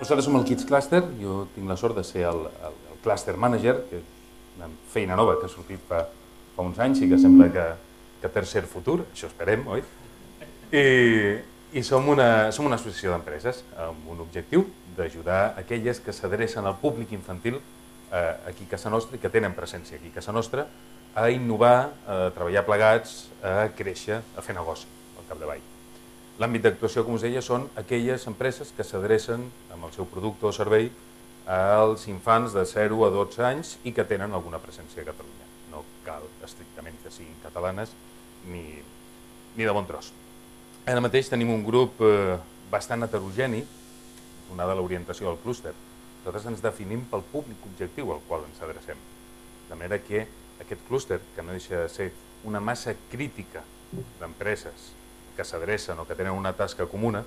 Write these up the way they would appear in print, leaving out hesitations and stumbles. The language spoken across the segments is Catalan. Nosaltres som el Kids Cluster, jo tinc la sort de ser el Cluster Manager, que és una feina nova que ha sortit fa uns anys i que sembla que té cert futur, això esperem, oi? I som una associació d'empreses amb un objectiu d'ajudar aquelles que s'adrecen al públic infantil aquí a casa nostra i que tenen presència aquí a casa nostra a innovar, a treballar plegats, a créixer, a fer negoci al capdavall. L'àmbit d'actuació, com us deia, són aquelles empreses que s'adrecen amb el seu producte o servei als infants de 0 a 12 anys i que tenen alguna presència a Catalunya. No cal estrictament que siguin catalanes ni de bon tros. Ara mateix tenim un grup bastant heterogeni, donada l'orientació del clúster. Nosaltres ens definim pel públic objectiu al qual ens adrecem. De manera que aquest clúster, que no deixa de ser una massa crítica d'empreses que s'adrecen o que tenen una tasca comuna,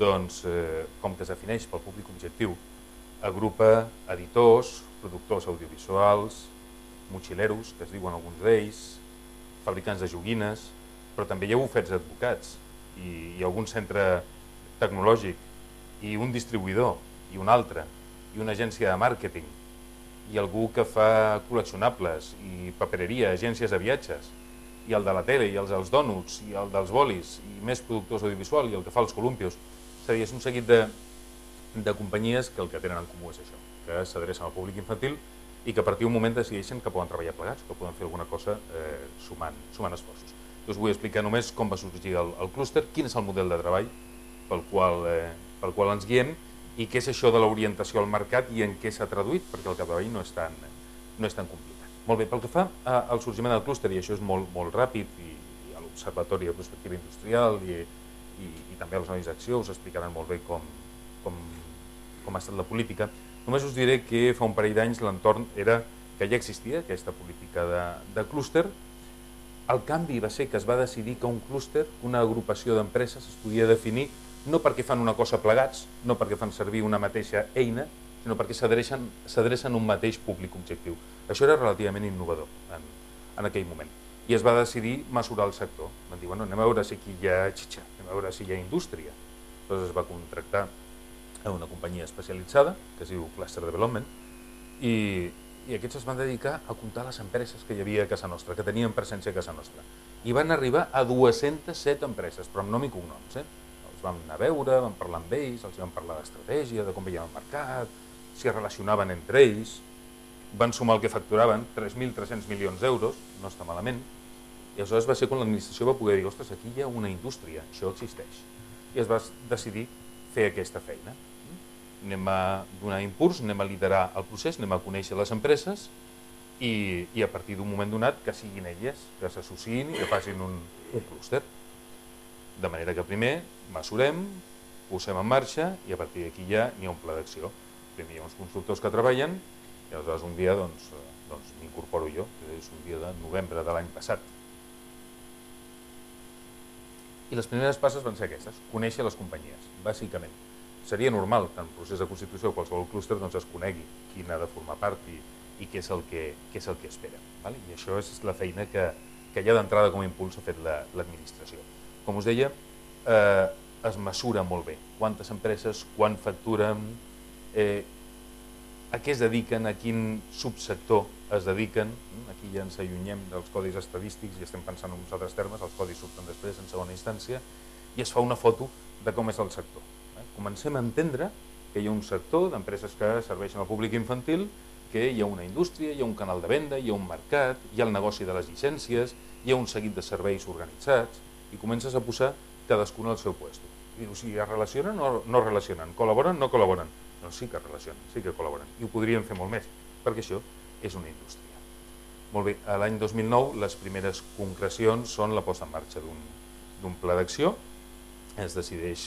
doncs, com que es defineix pel públic objectiu, agrupa editors, productors audiovisuals, motxileros, que es diuen alguns d'ells, fabricants de joguines, però també hi ha bufets d'advocats i algun centre tecnològic i un distribuïdor i un altre i una agència de màrqueting i algú que fa col·leccionables i papereria, agències de viatges, i el de la tele, i els dels dònuts, i el dels bolis, i més productors audiovisuals, i el que fa els columpios. És a dir, és un seguit de companyies que el que tenen en comú és això, que s'adrecen al públic infantil i que a partir d'un moment decideixen que poden treballar plegats, que poden fer alguna cosa sumant esforços. Us vull explicar només com va sorgir el clúster, quin és el model de treball pel qual ens guiem i què és això de l'orientació al mercat i en què s'ha traduït, perquè el capdavall no és tan complicat. Molt bé, pel que fa al sorgiment del clúster, i això és molt ràpid, i a l'Observatori de Prospectiva Industrial i també a les Noies d'Acció us explicaran molt bé com ha estat la política. Només us diré que fa un parell d'anys l'entorn era que ja existia aquesta política de clúster. El canvi va ser que es va decidir que un clúster, una agrupació d'empreses, es podia definir no perquè fan una cosa plegats, no perquè fan servir una mateixa eina, sinó perquè s'adrecen a un mateix públic objectiu. Això era relativament innovador en aquell moment. I es va decidir mesurar el sector. Van dir, bueno, anem a veure si aquí hi ha xitxa, anem a veure si hi ha indústria. Llavors es va contractar a una companyia especialitzada, que es diu Cluster Development, i aquests es van dedicar a comptar les empreses que hi havia a casa nostra, que tenien presència a casa nostra. I van arribar a 207 empreses, però amb nom i cognoms. Els vam anar a veure, vam parlar amb ells, els vam parlar d'estratègia, de com veien el mercat, si es relacionaven entre ells, van sumar el que facturaven, 3.300 milions d'euros, no està malament, i aleshores va ser quan l'administració va poder dir, ostres, aquí hi ha una indústria, això existeix, i es va decidir fer aquesta feina. Anem a donar impuls, anem a liderar el procés, anem a conèixer les empreses i a partir d'un moment donat que siguin elles, que s'associïn i que facin un clúster. De manera que primer mesurem, posem en marxa i a partir d'aquí ja n'hi ha un pla d'acció. Primer hi ha uns constructors que treballen i aleshores un dia m'incorporo jo, que és un dia de novembre de l'any passat. I les primeres passes van ser aquestes, conèixer les companyies, bàsicament. Seria normal que en procés de constitució de qualsevol clúster es conegui qui n'ha de formar part i què és el que espera. I això és la feina que ja d'entrada com a impuls ha fet l'administració. Com us deia, es mesura molt bé quantes empreses, quan facturen, a què es dediquen, a quin subsector es dediquen. Aquí ja ens allunyem dels codis estadístics i estem pensant en uns altres termes, els codis surten després en segona instància, i es fa una foto de com és el sector. Comencem a entendre que hi ha un sector d'empreses que serveixen al públic infantil, que hi ha una indústria, hi ha un canal de venda, hi ha un mercat, hi ha el negoci de les llicències, hi ha un seguit de serveis organitzats, i comences a posar cadascun al seu lloc. O sigui, es relacionen o no es relacionen, col·laboren o no col·laboren. Doncs sí que es relacionen, sí que col·laboren, i ho podríem fer molt més, perquè això és una indústria. Molt bé, a l'any 2009 les primeres concrecions són la posta en marxa d'un pla d'acció. Es decideix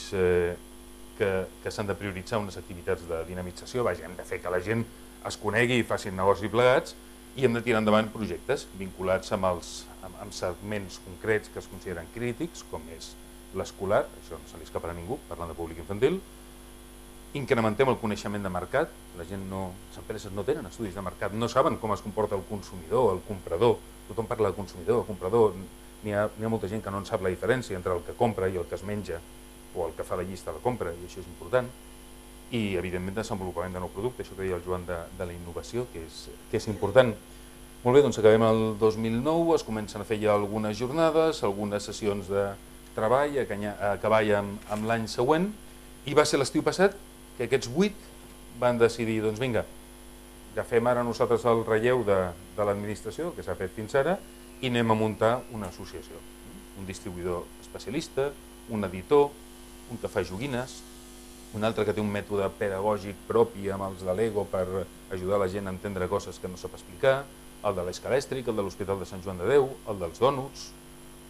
que s'han de prioritzar unes activitats de dinamització, vaja, hem de fer que la gent es conegui i facin negoci plegats, i hem de tirar endavant projectes vinculats amb segments concrets que es consideren crítics, com és l'escolar, això no se li escaparà a ningú, parlant de públic infantil. Incrementem el coneixement de mercat, les empreses no tenen estudis de mercat, no saben com es comporta el consumidor, el comprador, tothom parla de consumidor, comprador, n'hi ha molta gent que no en sap la diferència entre el que compra i el que es menja, o el que fa la llista de compra, i això és important. i, evidentment, desenvolupament de nou producte, això que deia el Joan de la innovació, que és important. Molt bé, doncs acabem el 2009, es comencen a fer ja algunes jornades, algunes sessions de treball, acabar amb l'any següent, i va ser l'estiu passat que aquests 8 van decidir, doncs vinga, ja fem ara nosaltres el relleu de l'administració, que s'ha fet fins ara, i anem a muntar una associació, un distribuïdor especialista, un editor, un que fa joguines, un altre que té un mètode pedagògic propi amb els de Lego per ajudar la gent a entendre coses que no sap explicar, el de l'escalèstric, el de l'Hospital de Sant Joan de Déu, el dels dònuts,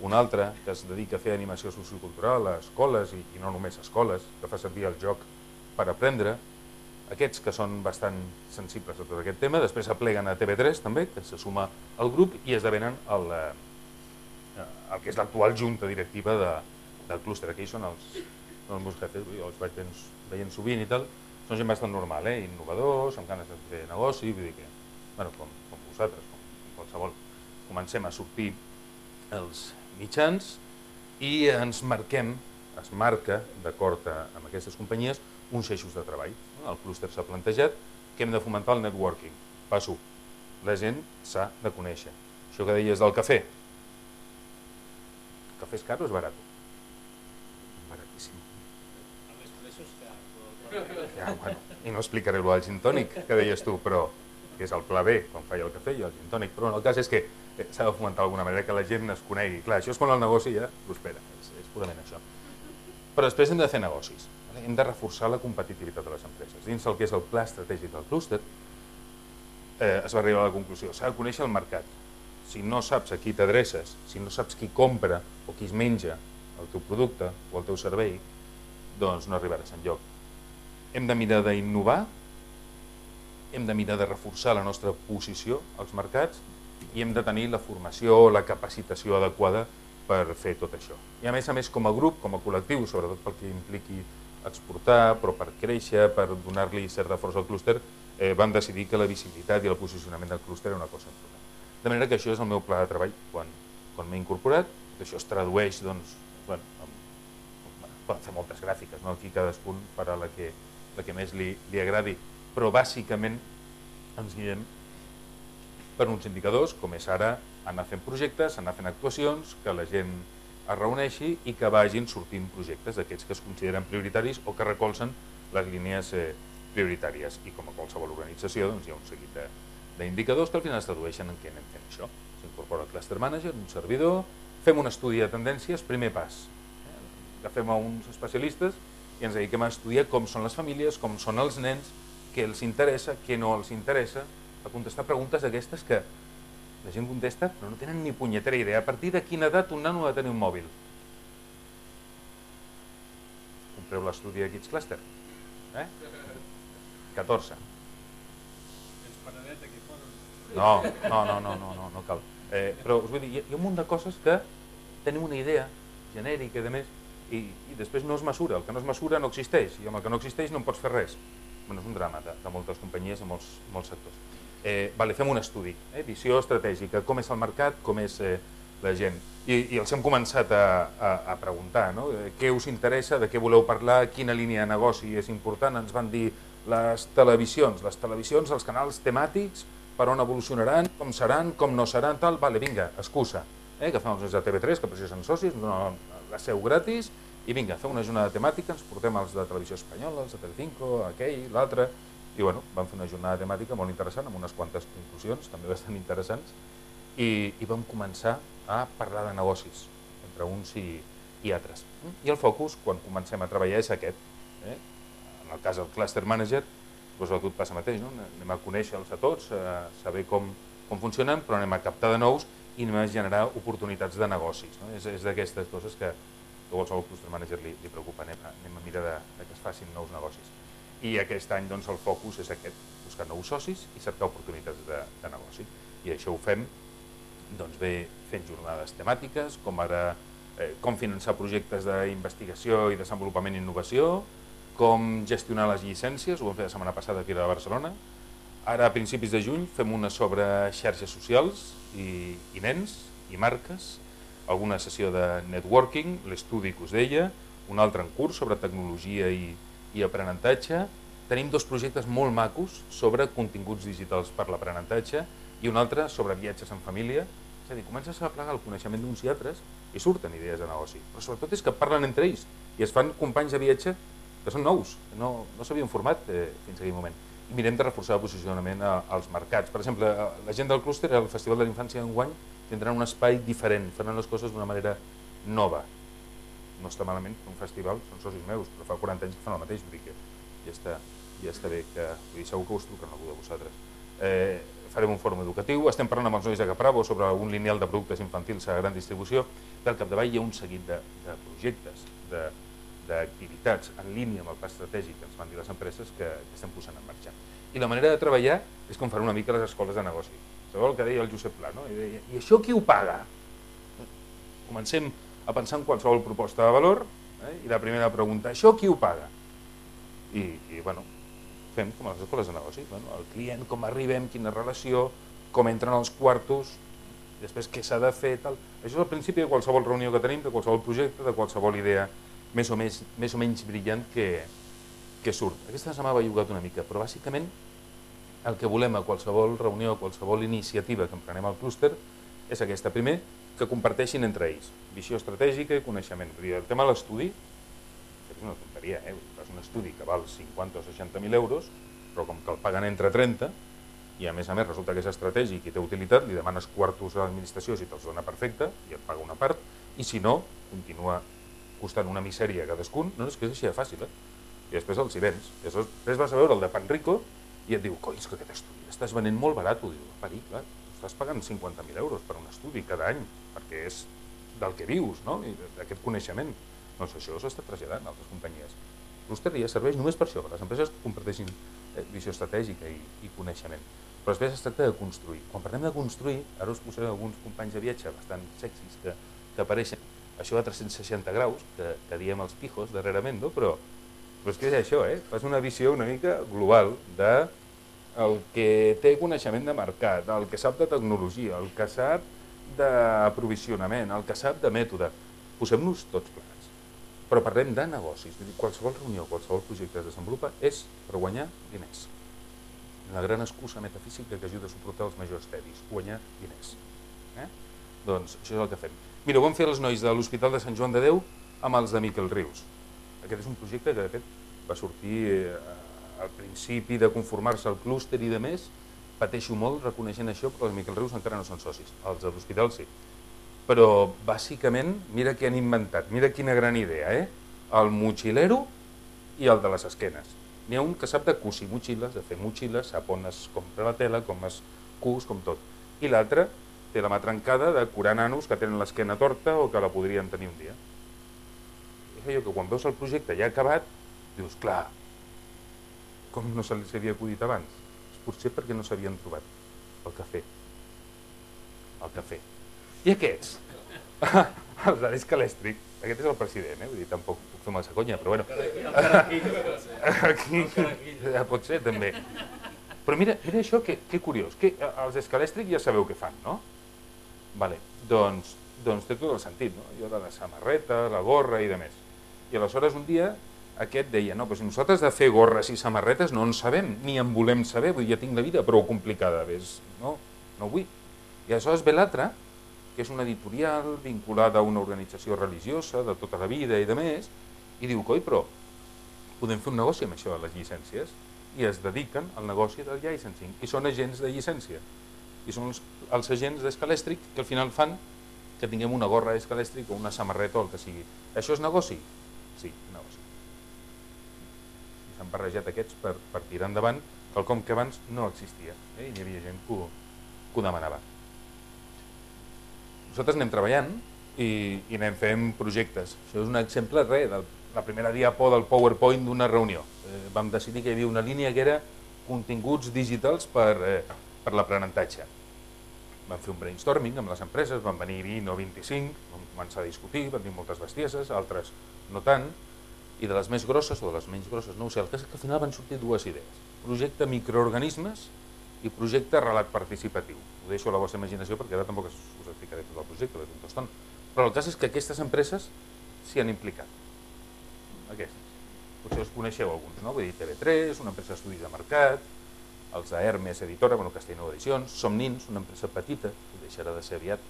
un altre que es dedica a fer animació sociocultural a escoles i no només a escoles, que fa servir el joc per aprendre, aquests que són bastant sensibles a tot aquest tema, després s'apleguen a TV3 també, que se suma al grup i esdevenen el que és l'actual junta directiva del clúster. Aquí són els meus jefes, jo els vaig veient sovint i tal, són gent bastant normal, innovadors, amb ganes de fer negoci, vull dir que, bueno, com vosaltres, com qualsevol, comencem a sortir els mitjans i ens marquem, es marca, d'acord amb aquestes companyies, uns eixos de treball. El clúster s'ha plantejat que hem de fomentar el networking. Passo, la gent s'ha de conèixer. Això que deies del cafè. El cafè és car o és barat? Baratíssim. Ja, bueno, i no explicaré-ho al gin tònic, que deies tu, però que és el pla B, quan faig el cafè i el gin tònic, però en el cas és que s'ha de fomentar d'alguna manera que la gent es conegui. Clar, això és quan el negoci ja prospera, és purament això. Però després hem de fer negocis. Hem de reforçar la competitivitat de les empreses. Dins el que és el pla estratègic del clúster, es va arribar a la conclusió, s'ha de conèixer el mercat. Si no saps a qui t'adreces, si no saps qui compra o qui es menja el teu producte o el teu servei, doncs no arribaràs enlloc. Hem de mirar d'innovar, hem de mirar de reforçar la nostra posició als mercats i hem de tenir la formació o la capacitació adequada per fer tot això. I a més, com a grup, com a col·lectiu, sobretot pel que impliqui exportar, però per créixer, per donar-li certa força al clúster, vam decidir que la visibilitat i el posicionament del clúster era una cosa important. De manera que això és el meu pla de treball quan m'he incorporat, tot això es tradueix, doncs, poden fer moltes gràfiques, aquí cadascun farà la que més li agradi, però bàsicament ens guiem per uns indicadors, com és ara anar fent projectes, anar fent actuacions, que la gent es reuneixi i que vagin sortint projectes d'aquests que es consideren prioritaris o que recolzen les línies prioritàries. I com a qualsevol organització hi ha un seguit d'indicadors que al final es tradueixen en què anem fent això. S'incorpora el Cluster Manager, un servidor, fem un estudi de tendències, primer pas. Agafem a uns especialistes i ens dediquem a estudiar com són les famílies, com són els nens, què els interessa, què no els interessa, a contestar preguntes d'aquestes que la gent contesta, però no tenen ni punyetera idea. A partir de quina edat un nano ha de tenir un mòbil? Compreu l'estudi de Kids Cluster. 14. Tens paradet aquí fora? No cal. Però us vull dir, hi ha un munt de coses que tenim una idea genèrica i més, i després no es mesura. El que no es mesura no existeix, i amb el que no existeix no en pots fer res. És un drama de moltes companyies i molts sectors. Fem un estudi, visió estratègica, com és el mercat, com és la gent. I els hem començat a preguntar què us interessa, de què voleu parlar, quina línia de negoci és important. Ens van dir les televisions, els canals temàtics, per on evolucionaran, com seran, com no seran, tal. Vinga, excusa, agafem els nens de TV3, que per això són socis, la seu gratis, i vinga, fem una jornada temàtica, ens portem els de Televisió Espanyola, els de Telecinco, aquell, l'altre. I bueno, vam fer una jornada temàtica molt interessant, amb unes quantes conclusions, també bastant interessants, i vam començar a parlar de negocis, entre uns i altres. I el focus, quan comencem a treballar, és aquest. En el cas del Cluster Manager, doncs el que et passa mateix, anem a conèixer-los a tots, a saber com funcionen, però anem a captar de nous i anem a generar oportunitats de negocis. És d'aquestes coses que a qualsevol Cluster Manager li preocupa, anem a mirar que es facin nous negocis. I aquest any el focus és aquest, buscar nous socis i cercar oportunitats de negoci. I això ho fem bé fent jornades temàtiques, com ara com finançar projectes d'investigació i desenvolupament i innovació, com gestionar les llicències, ho vam fer la setmana passada aquí a Barcelona. Ara a principis de juny fem una sobre xarxes socials i nens i marques, alguna sessió de networking, l'estudi que us deia, un altre en curs sobre tecnologia i aprenentatge, tenim dos projectes molt macos sobre continguts digitals per l'aprenentatge i un altre sobre viatges en família. És a dir, comences a aplegar el coneixement d'uns i altres i surten idees de negoci. Però sobretot és que parlen entre ells i es fan companys de viatge que són nous, no s'havien format fins a aquell moment. I mirem de reforçar el posicionament als mercats. Per exemple, la gent del clúster, al Festival de la Infància d'enguany, tindran un espai diferent, faran les coses d'una manera nova. No està malament que un festival, són socis meus, però fa 40 anys que fan el mateix, vull dir que ja està bé, segur que us truquen algú de vosaltres. Farem un fòrum educatiu, estem parlant amb els nois de Caprabo sobre un lineal de productes infantils a gran distribució, del capdavall hi ha un seguit de projectes, d'activitats en línia amb el pla estratègic que ens van dir les empreses que estem posant en marxa. I la manera de treballar és com fan una mica les escoles de negoci. Sabeu el que deia el Josep Pla, no? I deia, i això qui ho paga? Comencem a pensar en qualsevol proposta de valor i la primera pregunta, això qui ho paga? I bueno, fem com a les escoles de negoci, el client, com arribem, quina relació, com entren els quartos, després què s'ha de fer, tal. Això és el principi de qualsevol reunió que tenim, de qualsevol projecte, de qualsevol idea més o menys brillant que surt. Aquesta setmana m'ha bellugat una mica, però bàsicament el que volem a qualsevol reunió, a qualsevol iniciativa que emprenem al clúster és aquesta. Primer, que comparteixin entre ells visió estratègica i coneixement. El tema de l'estudi és una tonteria, és un estudi que val 50 o 60.000 euros, però com que el paguen entre 30 i a més resulta que és estratègic i té utilitat, li demanes quartos a l'administració si te'ls dona perfecte i et paga una part, i si no, continua costant una misèria a cadascun. No, és que és així de fàcil, i després els hi vens. Després vas a veure el de Pan Rico i et diu, coi, és que aquest estudi estàs venent molt barat, ho diu, pari, clar, estàs pagant 50.000 euros per un estudi cada any, perquè és del que vius, no?, i d'aquest coneixement. Doncs això s'està traslladant a altres companyies. Cluster ja serveix només per això, que les empreses comparteixin visió estratègica i coneixement. Però després es tracta de construir. Quan parlem de construir, ara us posaré alguns companys de viatge bastant sexis que apareixen, això a 360 graus, que diem els pijos darrerament, però és que és això, fas una visió una mica global del que té coneixement de mercat, el que sap de tecnologia, el que sap d'aprovisionament, el que sap de mètode. Posem-nos tots plats, però parlem de negocis. Qualsevol reunió, qualsevol projecte que es desenvolupa és per guanyar diners. La gran excusa metafísica que ajuda a suportar els majors tedis, guanyar diners. Doncs això és el que fem. Mira, ho vam fer els nois de l'Hospital de Sant Joan de Déu amb els de Miquel Rius. Aquest és un projecte que, de fet, va sortir al principi de conformar-se al clúster i de més. Pateixo molt reconeixent això, però els Miquel Rius encara no són socis, els de l'hospital sí. Però, bàsicament, mira què han inventat, mira quina gran idea, el motxilero i el de les esquenes. N'hi ha un que sap de cosir motxilles, de fer motxilles, sap on es compra la tela, com es cus, com tot. I l'altre té la mà trencada de curar nanos que tenen l'esquena torta o que la podrien tenir un dia. És allò que quan veus el projecte ja acabat, dius, clar, com no se li havia acudit abans? Potser perquè no s'havien trobat el cafè. El cafè. I aquests? Els de l'Esca Elèctric. Aquest és el president, vull dir, tampoc puc fer massa conya, però bueno. Aquí pot ser, també. Però mira això, que curiós, que els escalèstrics ja sabeu què fan, no? Doncs té tot el sentit, no? Jo de la samarreta, la gorra i demés. I aleshores un dia aquest deia, no, doncs nosaltres de fer gorres i samarretes no en sabem, ni en volem saber, vull dir, ja tinc la vida prou complicada, no vull. I aleshores ve l'altre, que és una editorial vinculada a una organització religiosa de tota la vida i demés, i diu, coi, però podem fer un negoci amb això de les llicències? I es dediquen al negoci del licensing, i són agents de llicència. I són els agents d'Escalèstric que al final fan que tinguem una gorra d'Escalèstric o una samarreta o el que sigui. Això és negoci? Sí, negoci. S'han barrejat aquests per tirar endavant quelcom que abans no existia, i hi havia gent que ho demanava. Nosaltres anem treballant i anem fent projectes. Això és un exemple del la primera diapo del PowerPoint d'una reunió. Vam decidir que hi havia una línia que era continguts digitals per l'aprenentatge. Vam fer un brainstorming amb les empreses, van venir 20 o 25, vam començar a discutir, van dir moltes bestieses, altres no tant, i de les més grosses o de les menys grosses, no ho sé, el cas és que al final van sortir dues idees. Projecte microorganismes i projecte relat participatiu. Ho deixo a la vostra imaginació perquè ara tampoc us explicaré tot el projecte, perquè és un toston. Però el cas és que aquestes empreses s'hi han implicat. Aquestes. potser els coneixeu alguns, no? Vull dir, TV3, una empresa d'estudis de mercat, els AERMES editora, bueno, Castellnou Edicions, Somnins, una empresa petita, que deixarà de ser aviat,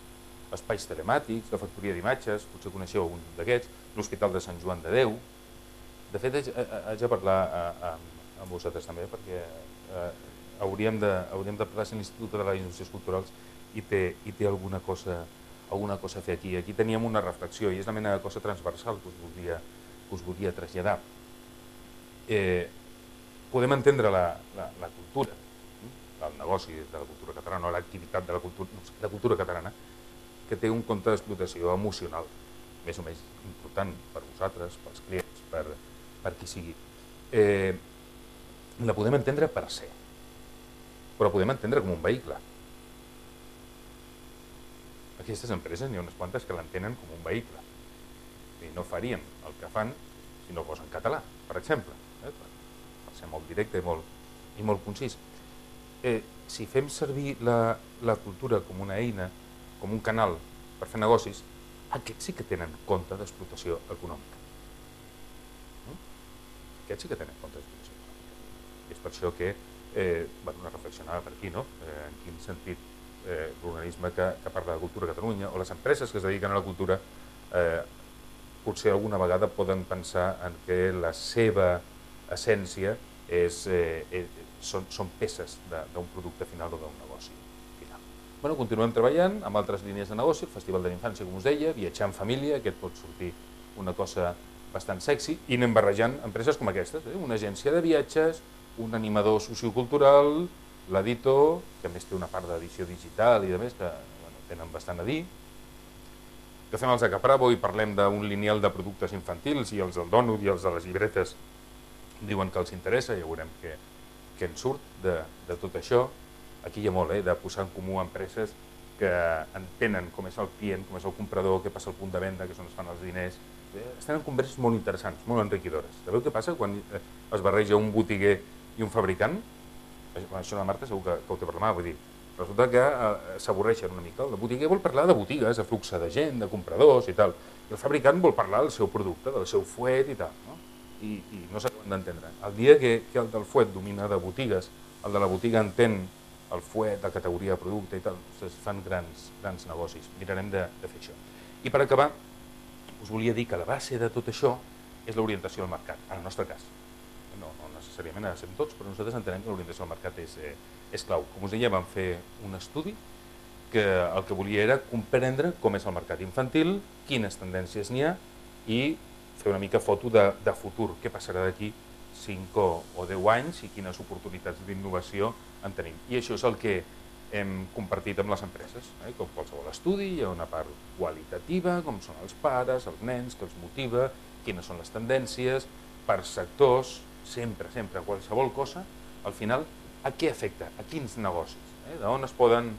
Espais Telemàtics, la Factoria d'Imatges, potser coneixeu algun d'aquests, l'Hospital de Sant Joan de Déu. De fet, haig de parlar amb vosaltres també, perquè hauríem de parlar si l'Institut de les Indústries Culturals i té alguna cosa a fer aquí. Aquí teníem una reflexió i és la mena de cosa transversal que us volia traslladar. Podem entendre la cultura, el negoci de la cultura catalana, l'activitat de la cultura catalana, que té un compte d'explotació emocional, més o menys important per vosaltres, pels clients, per qui sigui. La podem entendre per ser, però la podem entendre com un vehicle. Aquestes empreses n'hi ha unes quantes que l'entenen com un vehicle. No farien el que fan si no posen català, per exemple, per ser molt directe i molt concís. Si fem servir la cultura com una eina, com un canal per fer negocis, aquests sí que tenen compte d'explotació econòmica. Aquests sí que tenen compte d'explotació econòmica. És per això que una reflexionada per aquí, no? En quin sentit l'organisme que parla de cultura a Catalunya o les empreses que es dediquen a la cultura potser alguna vegada poden pensar en que la seva essència són peces d'un producte final o d'un negoci. Bueno, continuem treballant amb altres línies de negoci, el Festival de l'Infància, com us deia, viatjar en família, aquest pot sortir una cosa bastant sexy, i anem barrejant empreses com aquestes, una agència de viatges, un animador sociocultural, l'editor, que a més té una part d'edició digital i de més, que tenen bastant a dir. Que fem els de Caprabo i parlem d'un lineal de productes infantils, i els del Donut i els de les llibretes diuen que els interessa, ja veurem què en surt de tot això. Aquí hi ha molt de posar en comú empreses que entenen com és el client, com és el comprador, què passa al punt de venda, que és on es fan els diners. Estan en converses molt interessants, molt enriquidores. Sabeu què passa quan es barreja un botiguer i un fabricant? Això la Marta segur que ho té per la mà, vull dir, resulta que s'avorreixen una mica. El botiguer vol parlar de botigues, de flux de gent, de compradors i tal. I el fabricant vol parlar del seu producte, del seu fuet i tal. I no s'acaben d'entendre. El dia que el del fuet domina de botigues, el de la botiga entén el fuet, la categoria de producte i tal, es fan grans negocis. Mirarem de fer això. I per acabar, us volia dir que la base de tot això és l'orientació al mercat, en el nostre cas. No necessàriament ha de ser tots, però nosaltres entenem que l'orientació al mercat és clau. Com us deia, vam fer un estudi que el que volia era comprendre com és el mercat infantil, quines tendències n'hi ha i fer una mica foto de futur, què passarà d'aquí 5 o 10 anys i quines oportunitats d'innovació en tenim. I això és el que hem compartit amb les empreses, com qualsevol estudi, hi ha una part qualitativa, com són els pares, els nens, que els motiva, quines són les tendències, per sectors, sempre, qualsevol cosa, al final, a què afecta, a quins negocis, d'on es poden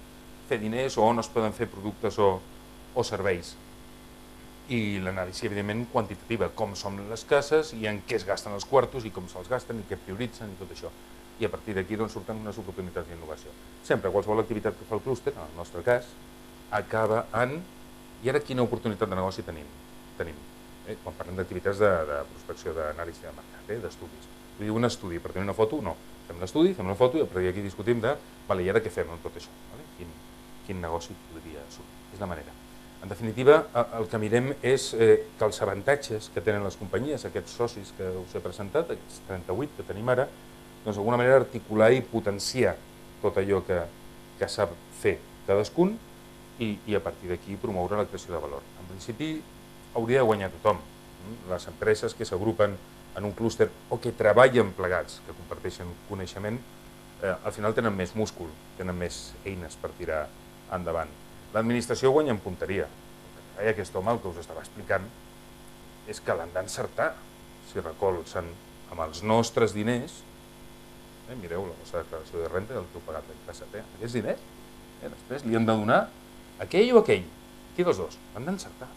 fer diners o on es poden fer productes o serveis. I l'anàlisi, evidentment, quantitativa, com són les cases i en què es gasten els quartos i com se'ls gasten i què prioritzen i tot això. I a partir d'aquí surten unes oportunitats d'innovació. Sempre, qualsevol activitat que fa el clúster, en el nostre cas, acaba en... I ara quina oportunitat de negoci tenim? Quan parlem d'activitats de prospecció, d'anàlisi de mercat, d'estudis. Vull dir, un estudi per tenir una foto, no. Fem l'estudi, fem una foto i a partir d'aquí discutim de... I ara què fem amb tot això? Quin negoci podria sortir? És la manera. En definitiva, el que mirem és que els avantatges que tenen les companyies, aquests socis que us he presentat, aquests 38 que tenim ara, doncs d'alguna manera articular i potenciar tot allò que sap fer cadascun i a partir d'aquí promoure la creació de valor. En principi, hauria de guanyar tothom. Les empreses que s'agrupen en un clúster o que treballen plegats, que comparteixen coneixement, al final tenen més múscul, tenen més eines per tirar endavant. L'administració guanya en punteria. Aquest home, el que us estava explicant, és que l'han d'encertar. Si recolzen amb els nostres diners, mireu la vostra declaració de renta del que heu pagat l'any passat, aquests diners, després li han de donar aquell o aquell. Qui dels dos? L'han d'encertar.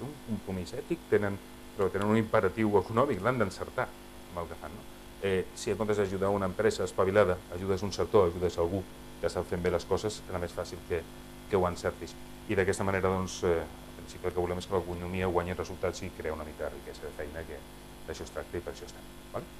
Tenen un compromís ètic, però tenen un imperatiu econòmic, l'han d'encertar amb el que fan. Si en comptes d'ajudar una empresa espavilada, ajudes un sector, ajudes algú que està fent bé les coses, serà més fàcil que ho encertis. I d'aquesta manera, doncs, el que volem és que l'economia guanyi resultats i crea una mica de riquesa de feina que D'això es tracta i per això estem.